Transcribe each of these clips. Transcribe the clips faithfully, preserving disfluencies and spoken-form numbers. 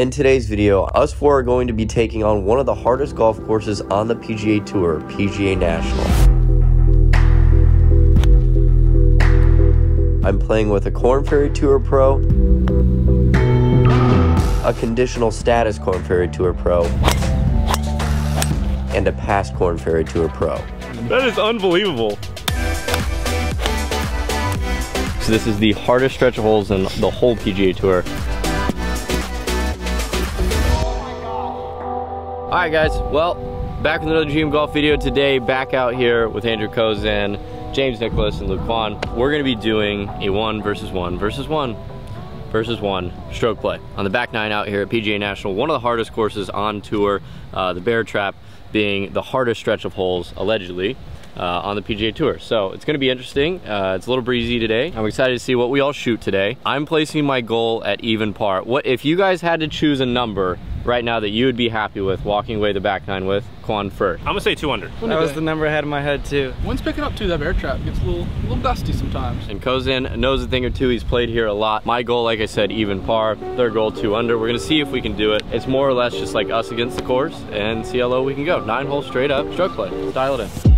In today's video, us four are going to be taking on one of the hardest golf courses on the P G A Tour, P G A National. I'm playing with a Korn Ferry Tour Pro, a conditional status Korn Ferry Tour Pro, and a past Korn Ferry Tour Pro. That is unbelievable. So this is the hardest stretch of holes in the whole P G A Tour. All right, guys, well, back with another G M Golf video today, back out here with Andrew Kozan, James Nicholas, and Luke Kwon. We're gonna be doing a one versus one versus one versus one stroke play on the back nine out here at P G A National, one of the hardest courses on tour, uh, the Bear Trap being the hardest stretch of holes, allegedly, uh, on the P G A Tour. So it's gonna be interesting. Uh, it's a little breezy today. I'm excited to see what we all shoot today. I'm placing my goal at even par. What if you guys had to choose a number right now that you would be happy with walking away the back nine with? Kwon first. I'm gonna say two under. That was the number I had in my head too. Wind's picking up too. That Bear Trap gets a little, a little dusty sometimes. And Kozan knows a thing or two. He's played here a lot. My goal, like I said, even par. Their goal, two under. We're gonna see if we can do it. It's more or less just like us against the course and see how low we can go. Nine holes straight up, stroke play. Let's dial it in.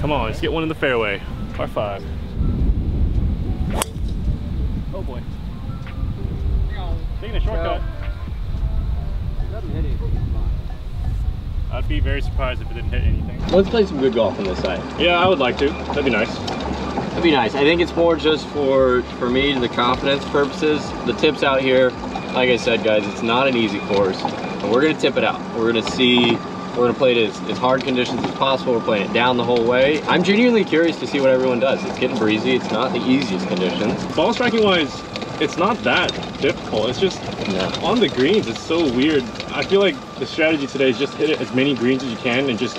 Come on, let's get one in the fairway. Par five. Oh boy. Taking a shortcut. I'd be very surprised if it didn't hit anything. Let's play some good golf on this side. Yeah, I would like to. That'd be nice. That'd be nice. I think it's more just for, for me, the confidence purposes. The tips out here, like I said, guys, it's not an easy course. But we're going to tip it out. We're going to see... We're gonna play it as, as hard conditions as possible. We're playing it down the whole way. I'm genuinely curious to see what everyone does. It's getting breezy. It's not the easiest conditions. Ball striking wise, it's not that difficult. It's just no. On the greens, it's so weird. I feel like the strategy today is just hit it as many greens as you can and just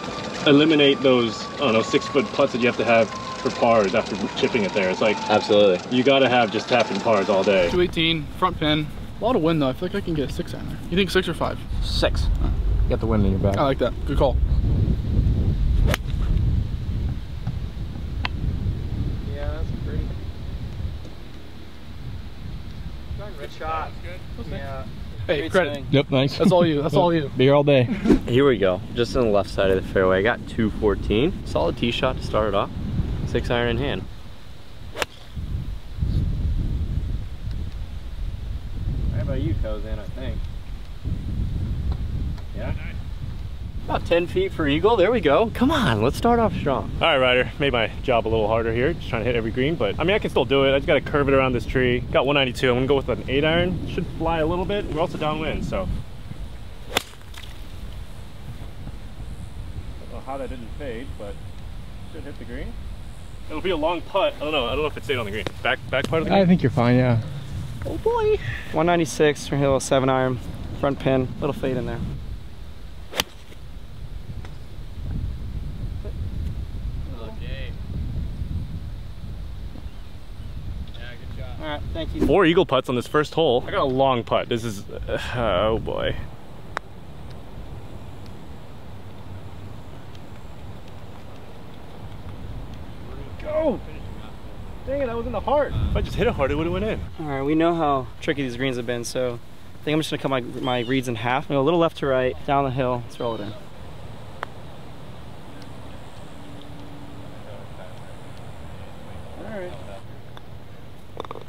eliminate those, I don't know, six foot putts that you have to have for pars after chipping it there. It's like, absolutely. You gotta have just tapping pars all day. two eighteen, front pin. A lot of wind though. I feel like I can get a six in there. You think six or five? Six. Got the wind in your back. I like that. Good call. Yeah, that's pretty. Good shot. Good. Yeah. Hey, great credit. Swing. Yep, nice. That's all you. That's all you. Be here all day. Here we go. Just on the left side of the fairway. I got two fourteen. Solid tee shot to start it off. Six iron in hand. How about you, Kozan? I think. Yeah. About ten feet for eagle. There we go. Come on, let's start off strong. All right, Ryder, made my job a little harder here. Just trying to hit every green, but I mean, I can still do it. I just got to curve it around this tree. Got one ninety-two. I'm gonna go with an eight iron. Should fly a little bit. We're also downwind, so. I don't know how that didn't fade, but should hit the green. It'll be a long putt. I don't know. I don't know if it stayed on the green. Back, back part of the green. I think you're fine, yeah. Oh boy. one ninety-six. We're gonna hit a little seven iron. Front pin. Little fade in there. Thank you. Four eagle putts on this first hole. I got a long putt. This is, uh, oh boy. Go! Dang it, I was in the heart. If I just hit it hard, it would have went in. All right, we know how tricky these greens have been, so I think I'm just gonna cut my, my reeds in half. I'm gonna go a little left to right, down the hill, let's roll it in.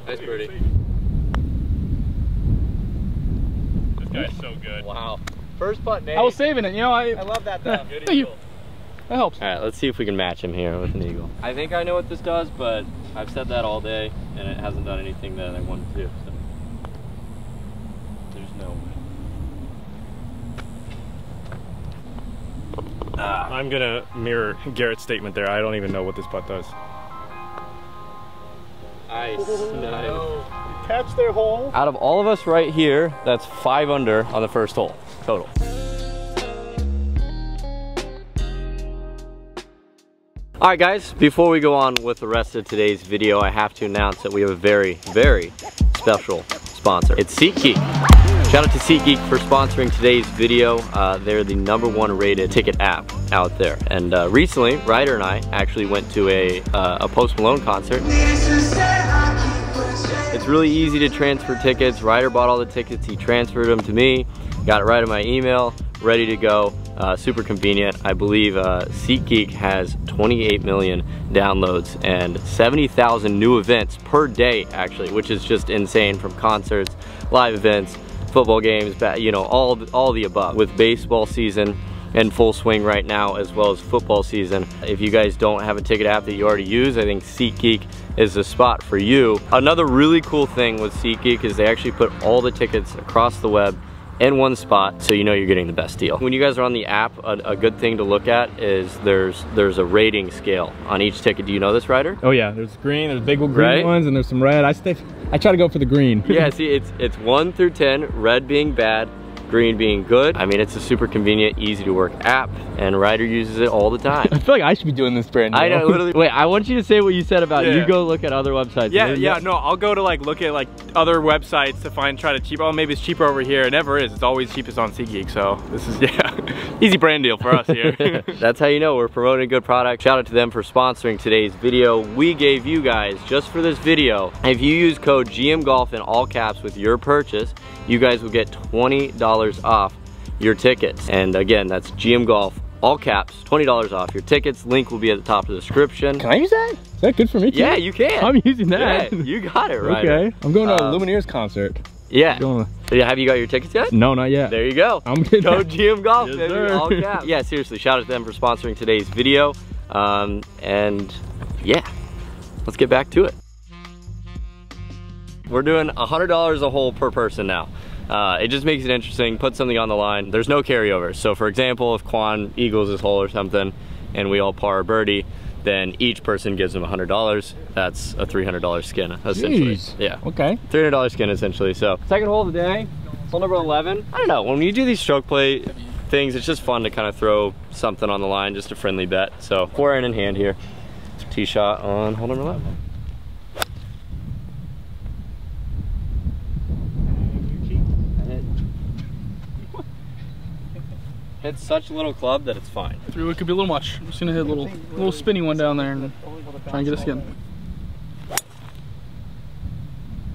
That's pretty. This guy's so good. Wow. First putt, Nate. I was saving it, you know. I, I love that though. Good eagle. That helps. All right, let's see if we can match him here with an eagle. I think I know what this does, but I've said that all day, and it hasn't done anything that I wanted to. So. There's no way. Ah. I'm gonna mirror Garrett's statement there. I don't even know what this putt does. Nice, nice. Catch their hole. Out of all of us right here, that's five under on the first hole, total. All right, guys, before we go on with the rest of today's video, I have to announce that we have a very, very special sponsor. It's SeatGeek. Shout out to SeatGeek for sponsoring today's video. Uh, they're the number one rated ticket app out there. And uh, recently, Ryder and I actually went to a, uh, a Post Malone concert. It's really easy to transfer tickets. Ryder bought all the tickets, he transferred them to me, got it right in my email, ready to go. Uh, super convenient. I believe uh, SeatGeek has twenty-eight million downloads and seventy thousand new events per day, actually, which is just insane, from concerts, live events, football games, you know, all the, all the above. With baseball season in full swing right now, as well as football season, if you guys don't have a ticket app that you already use, I think SeatGeek is the spot for you. Another really cool thing with SeatGeek is they actually put all the tickets across the web in one spot, so you know you're getting the best deal. When you guys are on the app, a, a good thing to look at is there's there's a rating scale on each ticket. Do you know this, Ryder? Oh yeah, there's green, there's big green right? ones, and there's some red. I stay, I try to go for the green. Yeah, see, it's it's one through ten, red being bad, green being good. I mean, it's a super convenient, easy to work app, and Ryder uses it all the time. I feel like I should be doing this brand new. I know, literally. Wait, I want you to say what you said about yeah. you go look at other websites. Yeah, yeah, no, I'll go to like look at like other websites to find, try to cheap. Oh, maybe it's cheaper over here. It never is. It's always cheapest on SeatGeek. So this is yeah, easy brand deal for us here. That's how you know we're promoting good product. Shout out to them for sponsoring today's video. We gave you guys, just for this video, if you use code G M Golf in all caps with your purchase, you guys will get twenty dollars off your tickets. And again, that's G M Golf, all caps, twenty dollars off your tickets. Link will be at the top of the description. Can I use that? Is that good for me too? Yeah, you can. I'm using that. Yeah, you got it, right? Okay. I'm going to um, a Lumineers concert. Yeah. Going to... Have you got your tickets yet? No, not yet. There you go. I'm getting Go that. G M Golf, yes, baby, all caps. Yeah, seriously, shout out to them for sponsoring today's video. Um, and yeah, let's get back to it. We're doing one hundred dollars a hole per person now. Uh, it just makes it interesting, put something on the line. There's no carryover. So for example, if Kwon eagles his hole or something and we all par or birdie, then each person gives him one hundred dollars. That's a three hundred dollar skin, essentially. Jeez. Yeah. Okay. three hundred dollar skin, essentially, so. Second hole of the day, hole number eleven. I don't know, when you do these stroke play things, it's just fun to kind of throw something on the line, just a friendly bet. So, four iron in hand here. Tee shot on hole number eleven. It's such a little club that it's fine. Three wood could be a little much. I'm just gonna hit a little, little spinny one down there and try and get a skin.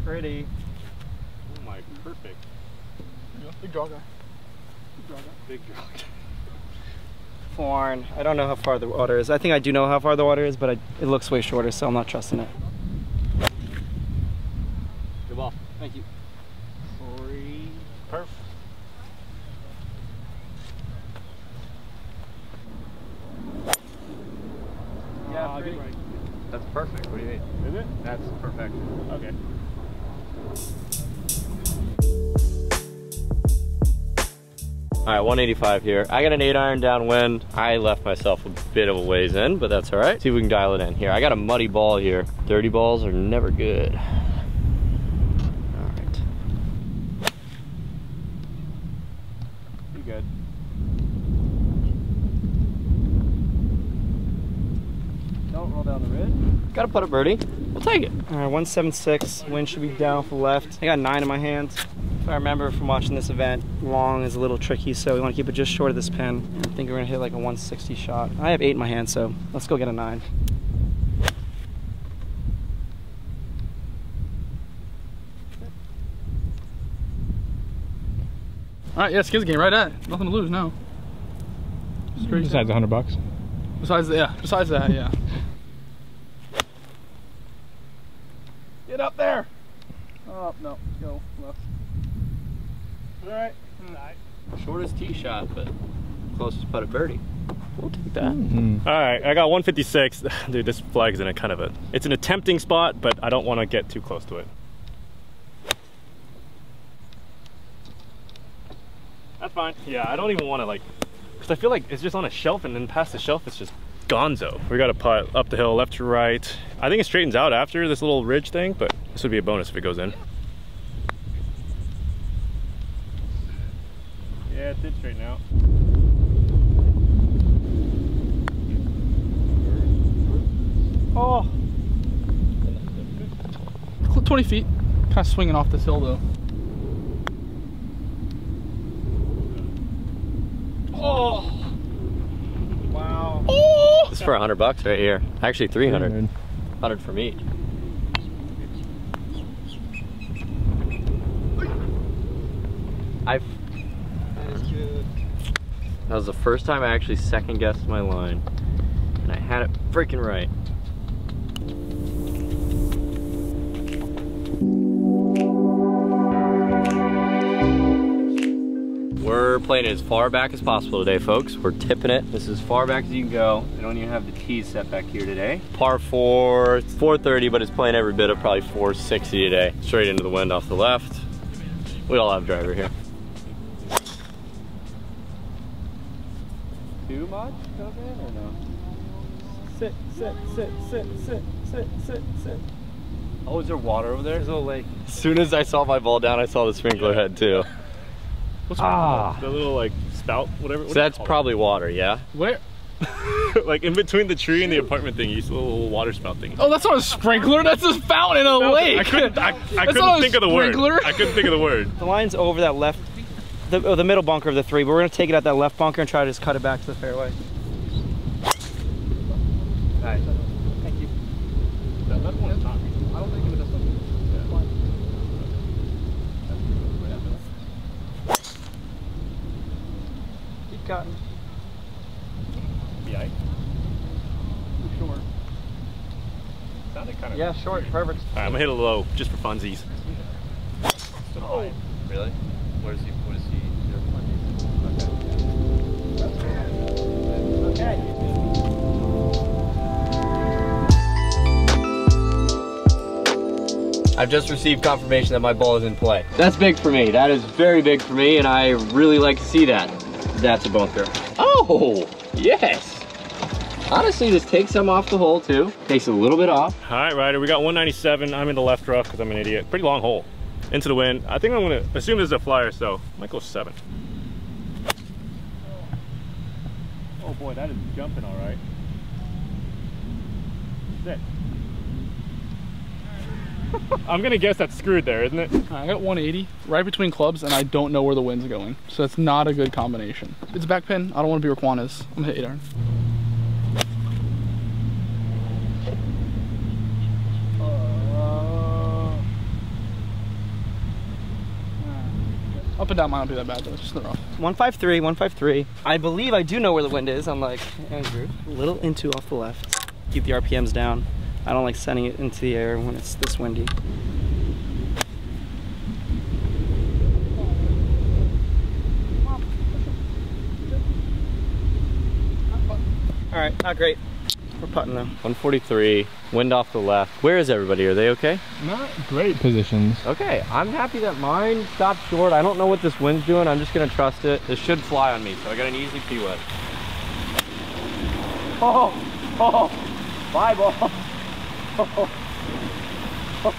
Pretty. Oh my, perfect. Yeah, big draw guy. Big draw guy. Big draw guy. Corn. I don't know how far the water is. I think I do know how far the water is, but I, it looks way shorter, so I'm not trusting it. Good ball. Thank you. Three. Perfect. That's perfect. What do you mean? Is it? That's perfect. Okay. All right, one eighty-five here. I got an eight iron downwind. I left myself a bit of a ways in, but that's all right. See if we can dial it in here. I got a muddy ball here. Dirty balls are never good. All right. Pretty good. Down the ridge. Gotta put a birdie. We'll take it. All right, one seventy-six. Wind should be down for left. I got nine in my hands. If I remember from watching this event, long is a little tricky, so we want to keep it just short of this pin. I think we're gonna hit like a one sixty shot. I have eight in my hand, so let's go get a nine. All right, yeah, skid's game right at it. Nothing to lose now. Straight besides down. one hundred bucks. Besides, yeah. Besides that, yeah. Get up there! Oh, no. Go left. Alright. Alright. Shortest tee shot, but closest putt at birdie. We'll take that. Mm-hmm. Alright, I got one fifty-six. Dude, this flag's in a kind of a... It's an attempting spot, but I don't want to get too close to it. That's fine. Yeah, I don't even want to, like... Because I feel like it's just on a shelf, and then past the shelf, it's just... Gonzo. We got a putt up the hill, left to right. I think it straightens out after this little ridge thing, but this would be a bonus if it goes in. Yeah, it did straighten out. Oh. twenty feet. Kind of swinging off this hill though. Oh. Wow. Oh. It's for a hundred bucks right here. Actually three hundred. one hundred for me. I've. That is good. That was the first time I actually second guessed my line, and I had it freaking right. We're playing it as far back as possible today, folks. We're tipping it. This is as far back as you can go. I don't even have the tees set back here today. Par four, it's four thirty, but it's playing every bit of probably four sixty today. Straight into the wind off the left. We all have driver here. Too much goes in or no? Sit, sit, sit, sit, sit, sit, sit, sit. Oh, is there water over there? There's no lake. As soon as I saw my ball down, I saw the sprinkler head too. What's ah. The little like spout, whatever. What so that's probably it? Water, yeah? Where? Like in between the tree and the apartment thing, you see a little water spout thing. Oh, that's not a sprinkler. That's a fountain in a no, lake. I couldn't, I, I couldn't think of the word. I couldn't think of the word. The line's over that left, the, oh, the middle bunker of the three, but we're gonna take it out that left bunker and try to just cut it back to the fairway. All right. Thank you. That, that one's not. I don't think it was something. Yeah. Keep cutting. Yeah. Short. Sounded kind of. Yeah, short, weird. Perfect. All right, I'm gonna hit a low just for funsies. Oh, really? Where is he? What is he? Okay. Okay. I've just received confirmation that my ball is in play. That's big for me. That is very big for me, and I really like to see that. That's a bunker. Oh, yes. Honestly, this takes some off the hole too. Takes a little bit off. All right, Ryder, we got one ninety-seven. I'm in the left rough because I'm an idiot. Pretty long hole. Into the wind. I think I'm gonna assume this is a flyer, so I might go seven. Oh boy, that is jumping all right. Sit. I'm gonna guess that's screwed there, isn't it? I got one eighty right between clubs and I don't know where the wind's going. So that's not a good combination. It's a back pin. I don't want to be where Kwon is. I'm gonna hit eight iron. Up and down might not be that bad though, it's just the rough. one five three, one five three. I believe I do know where the wind is, unlike Andrew. A little into off the left. Keep the R P Ms down. I don't like sending it into the air when it's this windy. All right, not great. We're putting though. one forty-three, wind off the left. Where is everybody? Are they okay? Not great positions. Okay, I'm happy that mine stopped short. I don't know what this wind's doing. I'm just gonna trust it. This should fly on me, so I got an easy tee wet. Oh, oh, bye ball. Oh. Oh.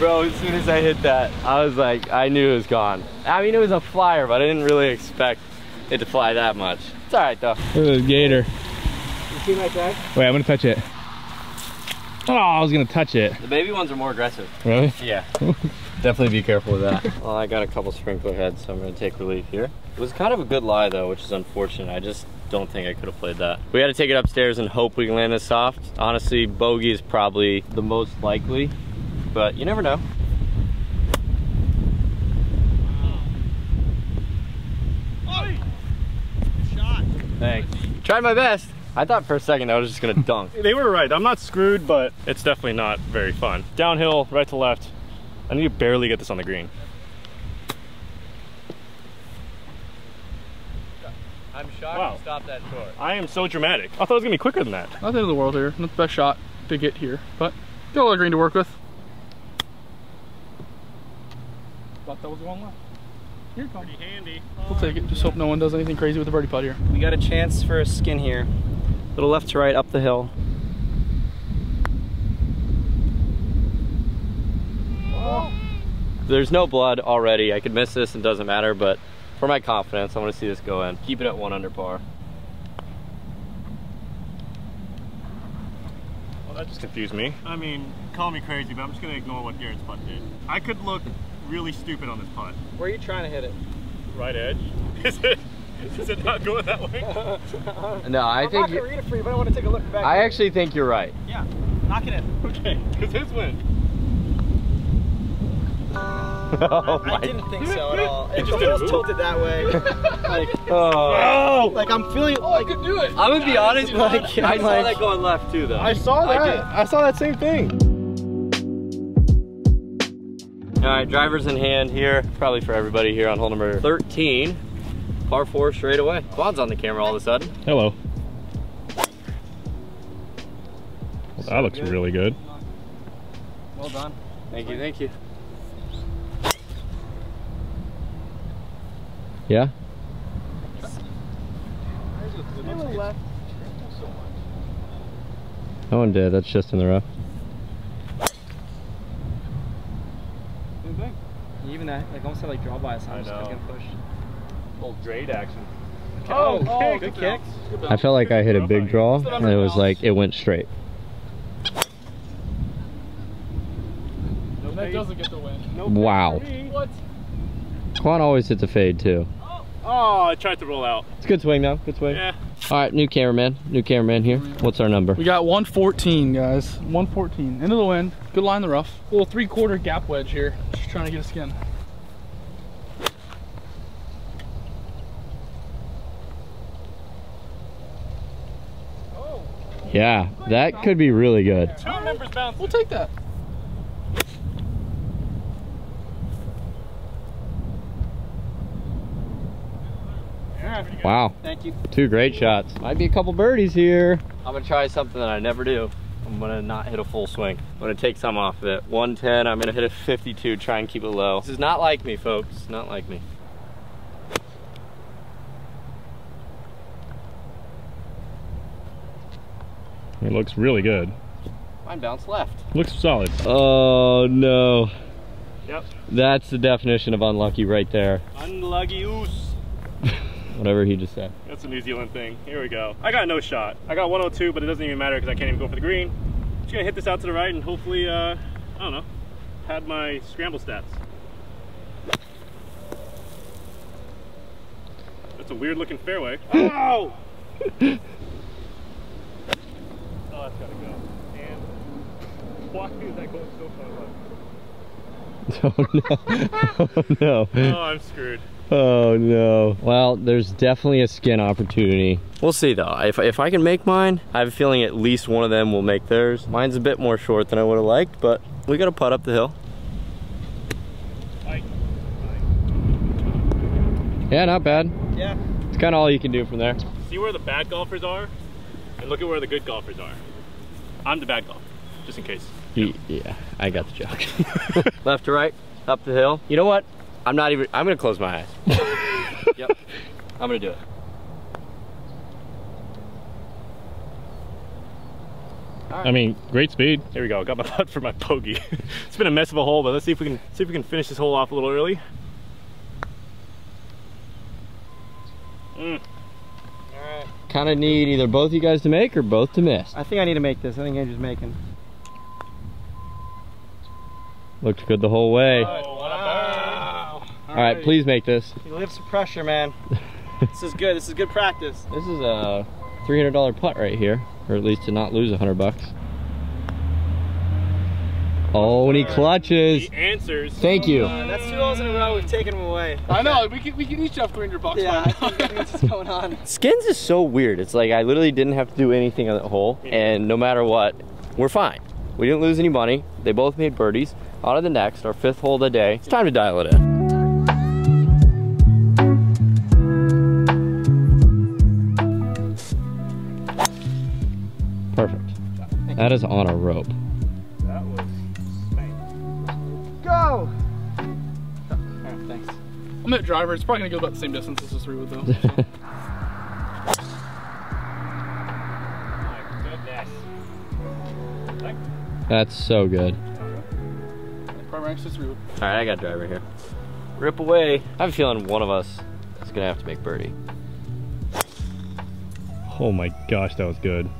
Bro, as soon as I hit that, I was like, I knew it was gone. I mean, it was a flyer, but I didn't really expect it to fly that much. It's all right though. Look at the gator. You see my tag? Wait, I'm gonna touch it. Oh, I was gonna touch it. The baby ones are more aggressive. Really? Yeah. Definitely be careful with that. Well, I got a couple sprinkler heads, so I'm gonna take relief here. It was kind of a good lie though, which is unfortunate. I just don't think I could have played that. We had to take it upstairs and hope we can land this soft. Honestly, bogey is probably the most likely, but you never know. Thanks. Tried my best. I thought for a second I was just gonna dunk. They were right. I'm not screwed, but it's definitely not very fun. Downhill, right to left. I need to barely get this on the green. I'm shocked wow. You stopped that short. I am so dramatic. I thought it was gonna be quicker than that. Nothing in the world here. Not the best shot to get here, but got a lot of green to work with. Thought that was the one left. You're pretty handy. We'll take it. Just hope no one does anything crazy with the birdie putt here. We got a chance for a skin here. A little left to right up the hill. Oh. There's no blood already. I could miss this and it doesn't matter, but for my confidence, I want to see this go in. Keep it at one under par. that just confused me. I mean, call me crazy, but I'm just going to ignore what Garrett's putt did. I could look really stupid on this putt. Where are you trying to hit it? Right edge. Is it? Is it not going that way? No, I I'm think. I'm not going to read it for you, but I want to take a look back. I actually think you're right. Yeah, knock it in. Okay, because his win. Oh I, I didn't think so at all. It just feels tilted that way. Like, oh. Like I'm feeling. Oh, I could do it. I'm gonna be I honest. Like I saw like, that going left too, though. I saw that. I, I saw that same thing. All right, drivers in hand here, probably for everybody here on hole number thirteen, par four straight away. Quad's on the camera all of a sudden. Hello. Well, that so looks good. Really good. Well done. Thank you. Thank you. Yeah? No one did, that's just in the rough. Same thing. Even that, like almost had like draw bias, I was just gonna push. Old Drade action. Oh, oh, oh good kick. I felt like I hit a big draw and it was like, it went straight. No, that doesn't get the win. No, wow. What? Kwon always hits a fade too. Oh, I tried to roll out. It's a good swing though, good swing. Yeah. All right, new cameraman, new cameraman here. What's our number? We got one fourteen, guys, one fourteen. Into the wind, good line in the rough. Little three quarter gap wedge here. Just trying to get a skin. Oh. Yeah, that could be really good. Two members bouncing. We'll take that. Wow. Thank you. Two great shots. Might be a couple birdies here. I'm going to try something that I never do. I'm going to not hit a full swing. I'm going to take some off of it. one ten, I'm going to hit a fifty-two, try and keep it low. This is not like me, folks. It's not like me. It looks really good. Mine bounced left. Looks solid. Oh, no. Yep. That's the definition of unlucky right there. Unlucky oos. Whatever he just said. That's a New Zealand thing. Here we go. I got no shot. I got one oh two, but it doesn't even matter because I can't even go for the green. Just gonna hit this out to the right and hopefully, uh, I don't know, pad my scramble stats. That's a weird looking fairway. Oh! Oh, that's gotta go. And why is that going so far left? Oh no. Oh no. Oh, I'm screwed. Oh no. Well, there's definitely a skin opportunity. We'll see though. If, if I can make mine, I have a feeling at least one of them will make theirs. Mine's a bit more short than I would have liked, but we got to putt up the hill. Bye. Bye. Yeah, not bad. Yeah. It's kind of all you can do from there. See where the bad golfers are and look at where the good golfers are. I'm the bad golfer, just in case. Yeah, yeah I got the joke. Left to right, up the hill. You know what? I'm not even, I'm gonna close my eyes. Yep, I'm gonna do it. Right. I mean, great speed. There we go, got my putt for my bogey. It's been a mess of a hole, but let's see if we can see if we can finish this hole off a little early. Mm. All right. Kind of need either both you guys to make or both to miss. I think I need to make this. I think Andrew's making. Looked good the whole way. Oh, wow. All right, please make this. You live some pressure, man. This is good. This is good practice. This is a three hundred dollar putt right here, or at least to not lose one hundred bucks. Oh, and he clutches. He answers. Thank you. Uh, that's two holes in a row. We've taken him away. I know. We can, we can each have three hundred bucks. Yeah, I think that's what's going on. Skins is so weird. It's like I literally didn't have to do anything on that hole, yeah. And no matter what, we're fine. We didn't lose any money. They both made birdies. On to the next, our fifth hole of the day. It's time to dial it in. That is on a rope. That was spanked. Go! Oh, right, thanks. I'm at driver. It's probably going to go about the same distance as this three wood, though. So. My goodness. Like, that's so good. Alright, I got driver here. Rip away. I have a feeling one of us is going to have to make birdie. Oh my gosh, that was good.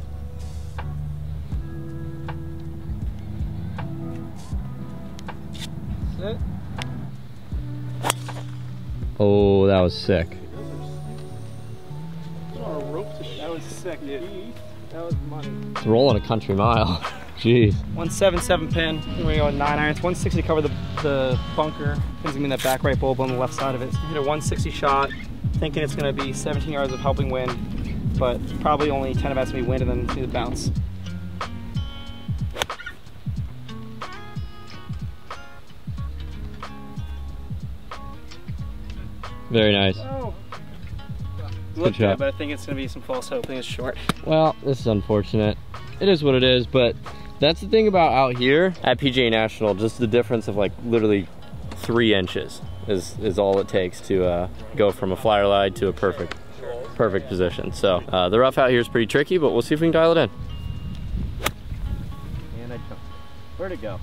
it? Oh, that was sick. That was sick, dude. That was money. It's rolling a country mile. Jeez. one seventy-seven pin. We're going on nine irons. one sixty to cover the, the bunker. Pins gonna be in that back right bulb on the left side of it. So you hit a one sixty shot, thinking it's gonna be seventeen yards of helping wind, but probably only ten of that's gonna be wind and then through the bounce. Very nice. Oh. Good job. At, but I think it's going to be some false hope. I think it's short. Well, this is unfortunate. It is what it is, but that's the thing about out here at P G A National, just the difference of like literally three inches is, is all it takes to uh, go from a flyer lie to a perfect, perfect position. So uh, the rough out here is pretty tricky, but we'll see if we can dial it in. And I jumped. Where'd it go?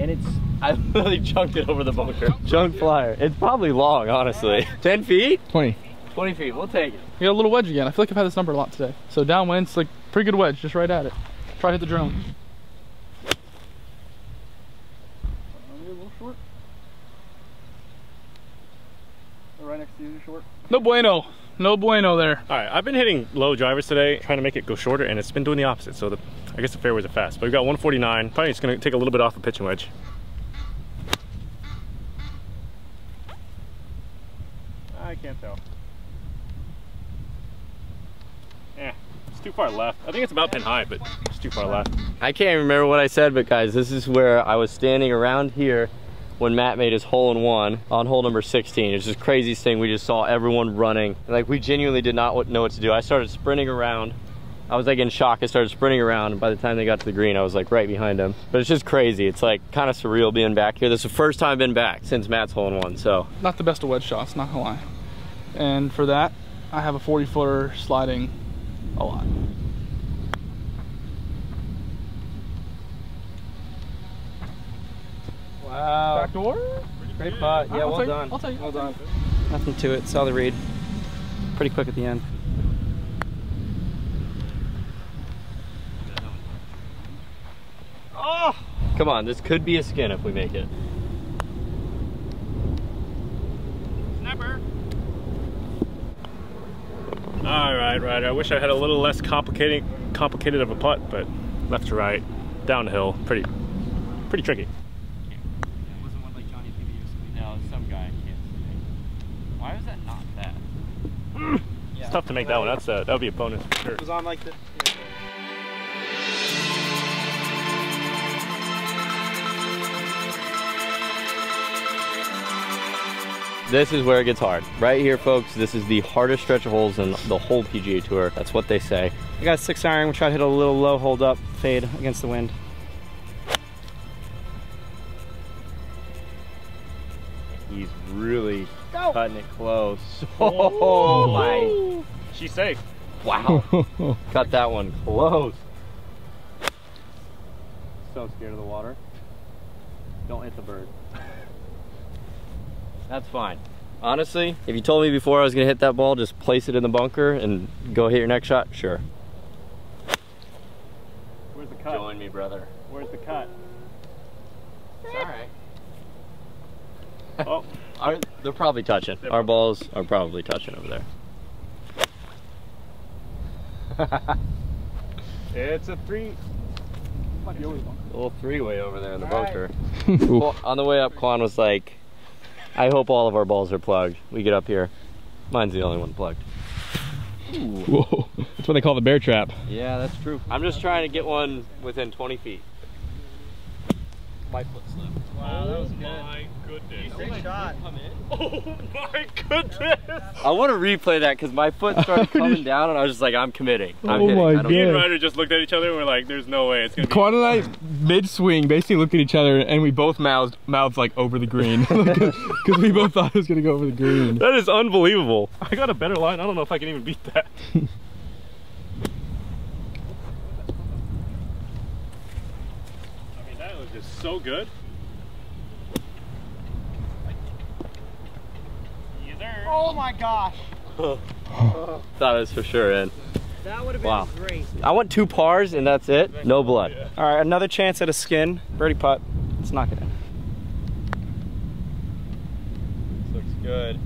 And it's, I literally chunked it over the bunker. Junk flyer. It's probably long, honestly. ten feet? twenty. twenty feet, we'll take it. We got a little wedge again. I feel like I've had this number a lot today. So downwind, it's like pretty good wedge, just right at it. Try to hit the drone. Maybe a little short. Right next to you, short. No bueno. No bueno there. All right, I've been hitting low drivers today, trying to make it go shorter, and it's been doing the opposite. So the, I guess the fairways are fast. But we've got one forty-nine. Probably it's going to take a little bit off the pitching wedge. I can't tell. Yeah, it's too far left. I think it's about pin high, but it's too far left. I can't remember what I said, but guys, this is where I was standing around here when Matt made his hole-in-one on hole number sixteen. It's just the craziest thing. We just saw everyone running. Like, we genuinely did not know what to do. I started sprinting around. I was like in shock. I started sprinting around, and by the time they got to the green, I was like right behind them. But it's just crazy. It's like kind of surreal being back here. This is the first time I've been back since Matt's hole-in-one, so. Not the best of wedge shots, not gonna lie. And for that, I have a forty-footer sliding a lot. Wow. Back door? Great putt. Yeah, well done. I'll tell you. Well done. Nothing to it. Saw the read. Pretty quick at the end. Oh! Come on, this could be a skin if we make it. Snapper. All right, Ryder. I wish I had a little less complicated, complicated of a putt, but left to right, downhill, pretty, pretty tricky. It's tough to make that one. That's uh, that would be a bonus for sure. It was on like the, yeah. This is where it gets hard. Right here, folks, this is the hardest stretch of holes in the whole P G A Tour. That's what they say. I got a six iron. We try to hit a little low, hold up, fade against the wind. He's really Go. cutting it close. Oh, oh my. She's safe. Wow. Cut that one close. So scared of the water. Don't hit the bird. That's fine. Honestly, if you told me before I was going to hit that ball, just place it in the bunker and go hit your next shot, sure. Where's the cut? Join me, brother. Where's the cut? It's all right. Oh, Our, they're probably touching. Our balls are probably touching over there. It's a three. A little three-way over there in the bunker. Right. Well, on the way up, Kwon was like, I hope all of our balls are plugged. We get up here. Mine's the only one plugged. Ooh. Whoa. That's what they call the bear trap. Yeah, that's true. I'm just trying to get one within twenty feet. My foot slipped. Wow, that was good. Oh my goodness. Great shot. Oh my goodness. I want to replay that because my foot started coming down and I was just like, I'm committing. I'm oh hitting. My God. Me and Ryder just looked at each other and we're like, there's no way it's going to be. Kwon and I, mid-swing, basically looked at each other and we both mouthed, mouths like over the green. Because we both thought it was going to go over the green. That is unbelievable. I got a better line. I don't know if I can even beat that. So good. Oh my gosh. Thought it was for sure in. That would have been wow. great. I want two pars and that's it. No blood. Yeah. All right, another chance at a skin. Birdie putt. Let's knock it in. This looks good.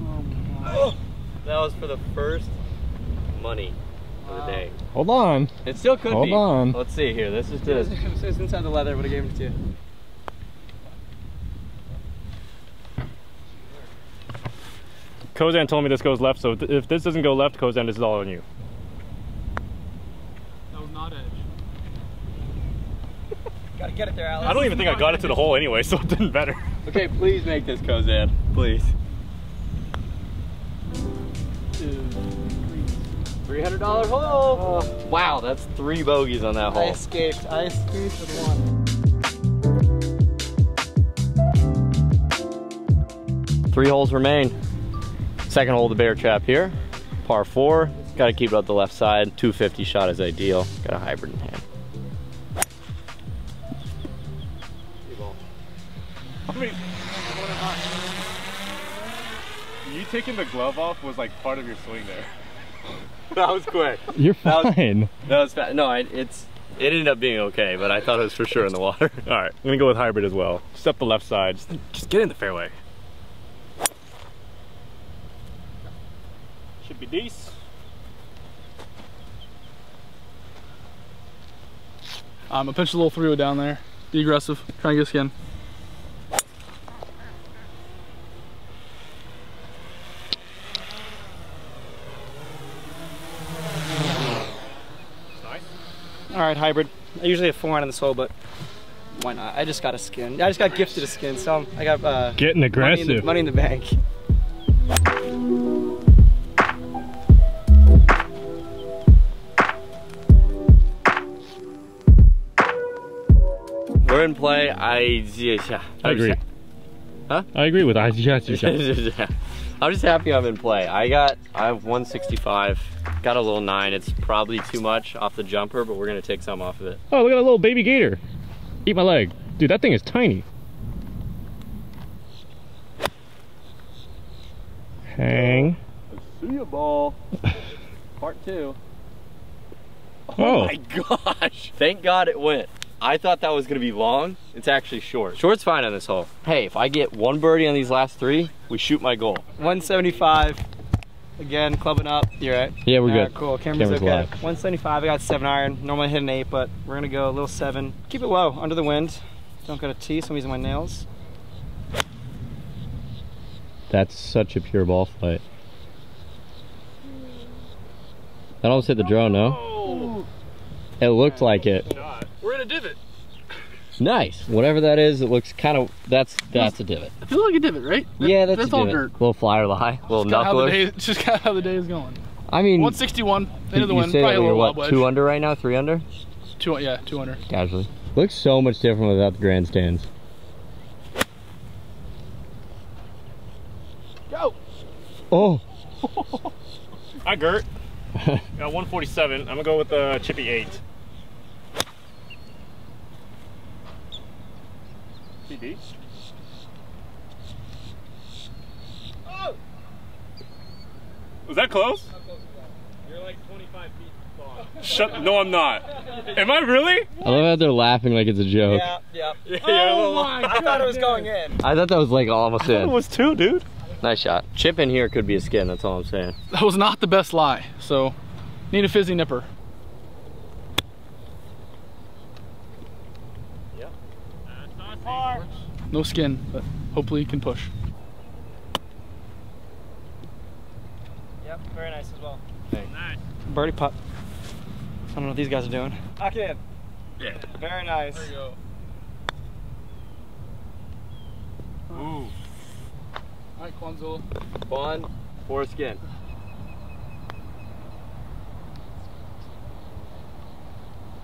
Oh my. Oh, that was for the first money wow. of the day. Hold on. It still could Hold be. Hold on. Let's see here. This is just. It was inside the leather. I would have given it to you. Kozan told me this goes left, so th if this doesn't go left, Kozan, this is all on you. That was not edge. Gotta get it there, Alex. I don't even think I got it to the hole anyway, so it didn't matter. Okay, please make this, Kozan. Please. three hundred dollar hole! Oh. Wow, that's three bogeys on that hole. I escaped. I escaped with one. Three holes remain. Second hole of the bear trap here, par four. Got to keep it up the left side. two fifty shot is ideal. Got a hybrid in hand. You taking the glove off was like part of your swing there. That was quick. You're fine. That was fast. No, I, it's it ended up being okay, but I thought it was for sure in the water. All right, I'm gonna go with hybrid as well. Just up the left side. Just, just get in the fairway. Should be decent. Um, I pinched a little three wood down there. Be aggressive. Try and get a skin. Nice. All right, hybrid. I usually have four on this hole, but why not? I just got a skin. I just got gifted a skin, so I got uh, getting aggressive. Money in the, money in the bank. We're in play. I, I agree. Huh? I agree with I. I'm just happy I'm in play. I got I have one sixty-five. Got a little nine. It's probably too much off the jumper, but we're gonna take some off of it. Oh, look at a little baby gator. Eat my leg, dude. That thing is tiny. Hang. I see a ball. Part two. Oh, oh my gosh! Thank God it went. I thought that was gonna be long. It's actually short. Short's fine on this hole. Hey, if I get one birdie on these last three, we shoot my goal. one seventy-five, again, clubbing up. You're right. Yeah, we're All good. Right, cool, camera's, camera's okay. Live. one seventy-five, I got seven iron. Normally I hit an eight, but we're gonna go a little seven. Keep it low, under the wind. Don't go to tee, so I'm using my nails. That's such a pure ball flight. That almost hit the drone, no? It looked like it. We're in a divot. Nice. Whatever that is, it looks kind of, that's that's a divot. It feels like a divot, right? That, yeah, that's, that's a divot. All dirt. Little flyer lie, little knuckler. Just kind of how the day is going. I mean, one sixty-one, end of the win. Probably a little what, wedge. Two under right now, three under? Two, yeah, two under. Casually. Looks so much different without the grandstands. Go! Oh! Hi, Gert. Got one forty-seven. I'm going to go with the chippy eight. Deep. Oh! Was that close? Not close to that. You're like twenty-five feet long. Shut, no, I'm not. Am I really? I love how they're laughing like it's a joke. Yeah, yeah. yeah oh my God. I thought it was going in. I thought that was like almost in. I thought it was too, dude. Nice shot. Chip in here could be a skin, that's all I'm saying. That was not the best lie, so need a fizzy nipper. No skin, but hopefully you can push. Yep, very nice as well. Hey. Nice. Birdie putt. I don't know what these guys are doing. I can. Yeah. Very nice. There you go. Ooh. All right, Kwanzaa. Bond for skin.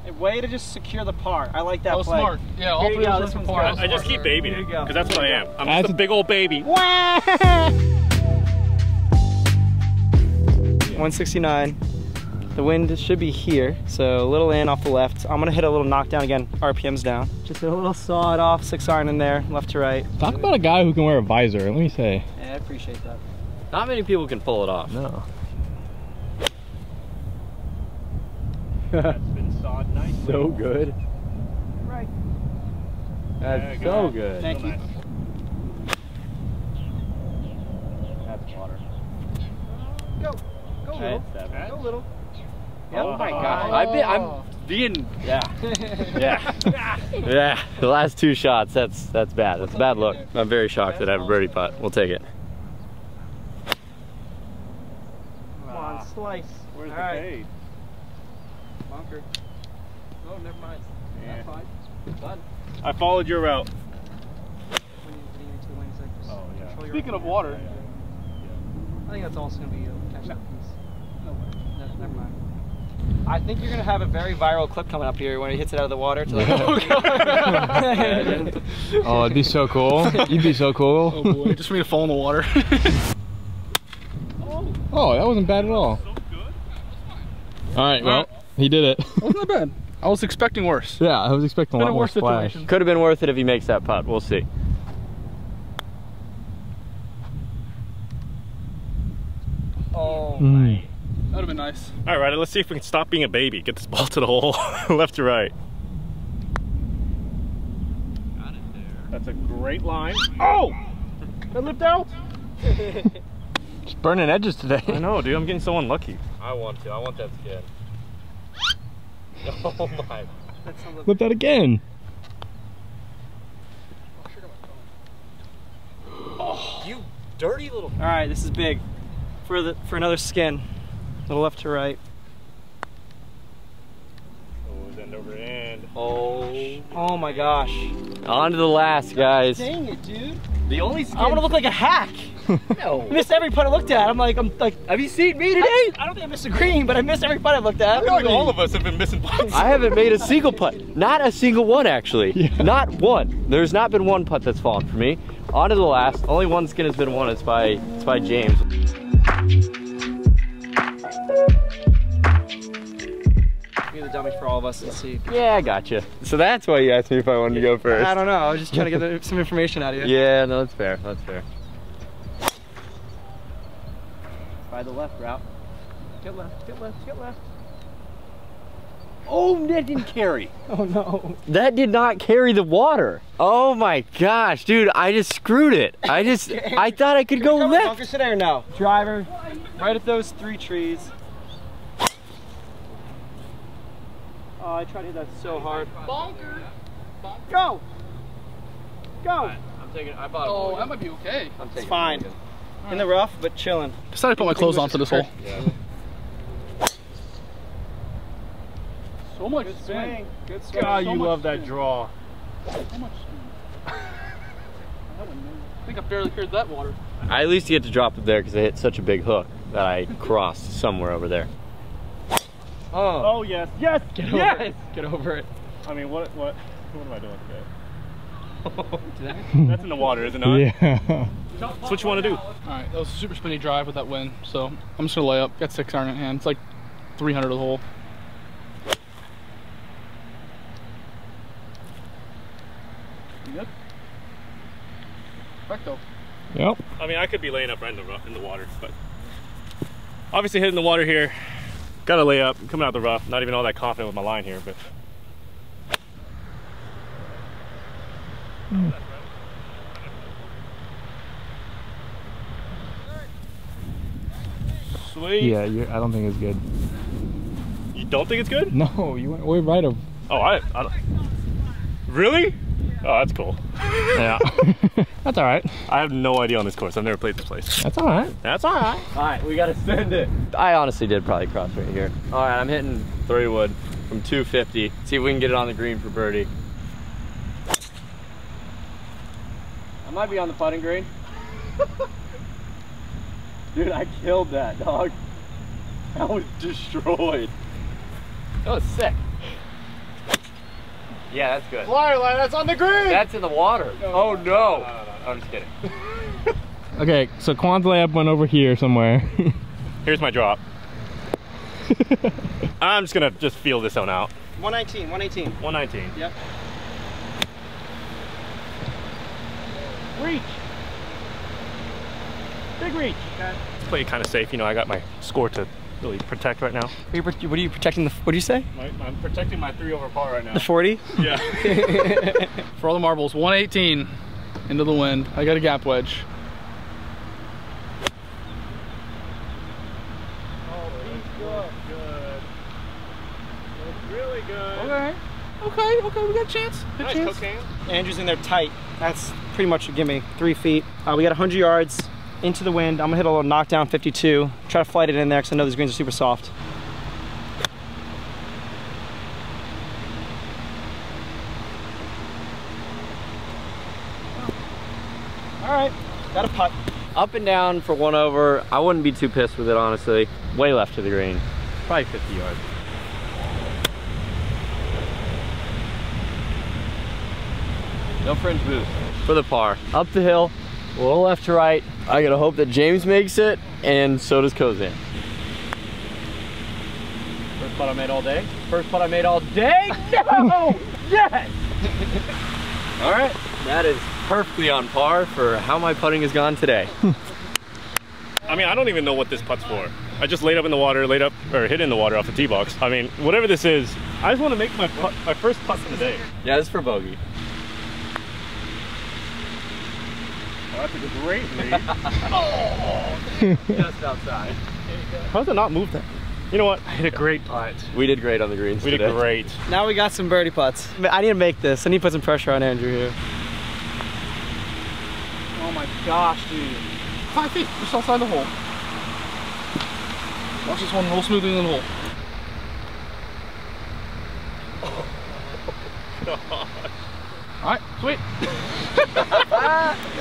A way to just secure the par. I like that oh, play. Oh, smart. Yeah, all three of those par. I just keep babying it, because that's what I am. I'm that's just a big old baby. one sixty-nine. The wind should be here, so a little in off the left. I'm going to hit a little knockdown again, R P Ms down. Just a little sawed off, six iron in there, left to right. Talk about a guy who can wear a visor, let me say. Yeah, I appreciate that. Not many people can pull it off. No. That's been sawed nicely. So good. Right. That's go. so good. Thank so you. Nice. That's water. Go. Go little. That's go little. Yep. Oh my God. Oh. I've been, I'm being, yeah. Yeah. Yeah. The last two shots, that's that's bad. That's a bad look. I'm very shocked that I have a birdie putt. We'll take it. Come on, slice. Where's All the right. fade? Bunker. Oh, never mind. Yeah. That's fine. Done. I followed your route. Oh, yeah. Speaking of water. Yeah, yeah. Yeah. I think that's also going to be a catch-up piece. No way. No, never mind. I think you're going to have a very viral clip coming up here when he hits it out of the water. To like oh, it'd be so cool. You'd be so cool. Oh, boy. Just for me to fall in the water. oh. oh, that wasn't bad at all. So good. All right, well, he did it. Wasn't that bad? I was expecting worse. Yeah, I was expecting a lot more splash. Could have been worth it if he makes that putt. We'll see. Oh, man. Mm. That would have been nice. All right, let's see if we can stop being a baby. Get this ball to the hole, left to right. Got it there. That's a great line. Oh! That lipped out! Just burning edges today. I know, dude. I'm getting so unlucky. I want to. I want that skin. Oh, my. Lip that again. Oh, you dirty little... All right, this is big. For, the, for another skin. Little left to right. Oh, it's end over end. Oh, oh my gosh. On to the last, guys. Dang it, dude. The only skin. I want to look like a hack. No. Missed every putt I looked at. I'm like, I'm like, have you seen me today? I, I don't think I missed a green, but I missed every putt I looked at. I feel like all of us have been missing putts. I haven't made a single putt. Not a single one, actually. Yeah. Not one. There's not been one putt that's fallen for me. On to the last. Only one skin has been won. It's by, it's by James. The dummy for all of us to see. Yeah, I gotcha. So that's why you asked me if I wanted to go first. I don't know. I was just trying to get some information out of you. Yeah, no, that's fair. That's fair. By the left route. Get left. Get left. Get left. Oh, that didn't carry. Oh no. That did not carry the water. Oh my gosh, dude! I just screwed it. I just. I thought I could Can go left. Bunker sit there now. Driver, right at those three trees. Oh, I tried to hit that so hard. Bonker! Bonker. Go! Go! Right, I'm taking, I bought oh, a Oh, that might be okay. I'm it's fine. It right. In the rough, but chilling. Decided to put my clothes on for this hole. Yeah. So much Good spin. Swing. Good swing. God, so you love spin. that draw. So much spin. I think I barely cleared that water. I at least get to drop it there because I hit such a big hook that I crossed somewhere over there. Oh. oh yes, yes, get over yes. it. Get over it. I mean, what, what, what am I doing today? Oh, that's in the water, isn't it? Yeah. That's what you want to do. All right, that was a super spinny drive with that wind, so I'm just gonna lay up. Got six iron in hand. It's like three hundred a hole. Yep. Perfecto. Yep. I mean, I could be laying up right in the in the water, but obviously hitting the water here. Got to lay up, I'm coming out the rough. Not even all that confident with my line here, but. Mm. Sweet. Yeah, you're, I don't think it's good. You don't think it's good? No, you went way right of. Oh, I, I don't. Really? Oh, that's cool. Yeah. That's all right. I have no idea on this course. I've never played this place. That's all right. That's all right. All right, we got to send it. I honestly did probably cross right here. All right, I'm hitting three wood from two fifty. See if we can get it on the green for birdie. I might be on the putting green. Dude, I killed that, dog. That was destroyed. That was sick. Yeah, that's good. Flyer line, that's on the green! That's in the water. No, oh, no. No, no, no, no. I'm just kidding. Okay, so Kwon's layup went over here somewhere. Here's my drop. I'm just going to just feel this one out. one nineteen, one eighteen. one nineteen. Yep. Reach. Big reach. Okay. Play kind of safe. You know, I got my score to really protect right now. Are you, what are you protecting? The, what do you say? My, I'm protecting my three over par right now. The forty? Yeah. For all the marbles, one eighteen into the wind. I got a gap wedge. Oh, good. Good. Really good. Okay. Okay, okay, we got a chance. Good nice chance. Cocaine. Andrew's in there tight. That's pretty much a gimme. Three feet. Uh, we got one hundred yards into the wind. I'm gonna hit a little knockdown fifty-two. Try to flight it in there because I know these greens are super soft. All right, got a putt. Up and down for one over. I wouldn't be too pissed with it, honestly. Way left to the green. Probably fifty yards. No fringe boost for the par. Up the hill, a little left to right. I gotta hope that James makes it, and so does Kozan. First putt I made all day. First putt I made all day. No! Yes! All right, that is perfectly on par for how my putting has gone today. I mean, I don't even know what this putt's for. I just laid up in the water, laid up, or hit in the water off the tee box. I mean, whatever this is, I just want to make my putt, my first putt of the day. Yeah, this is for bogey. Oh, that's a great lead. Oh, just outside. How did it not move that? You know what? I hit a great putt. We did great on the greens. We today. did great. Now we got some birdie putts. I need to make this. I need to put some pressure on Andrew here. Oh my gosh, dude. Five feet, just outside the hole. Watch this one roll smoothly in the hole. Oh, gosh. All right, sweet.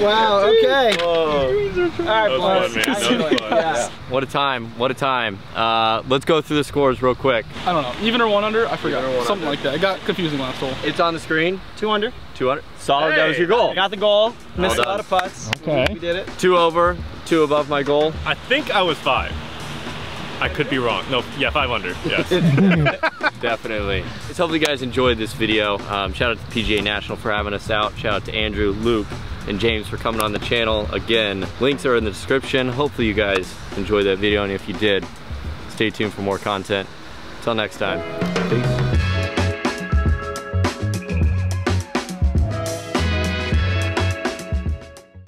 Wow, okay. Whoa. All right, boys. Yeah. What a time, what a time. Uh, let's go through the scores real quick. I don't know, even or one under? I forgot, something under. like that. It got confusing last hole. It's on the screen. Two under. Two under. Solid, hey. That was your goal. I got the goal, missed oh, a lot of putts. Okay. We did it. Two over, two above my goal. I think I was five. I could be wrong. No, yeah, five under, yes. Definitely. Let's hope you guys enjoyed this video. Um, shout out to P G A National for having us out. Shout out to Andrew, Luke, and James for coming on the channel. Again, links are in the description. Hopefully you guys enjoyed that video, and if you did, stay tuned for more content. Till next time.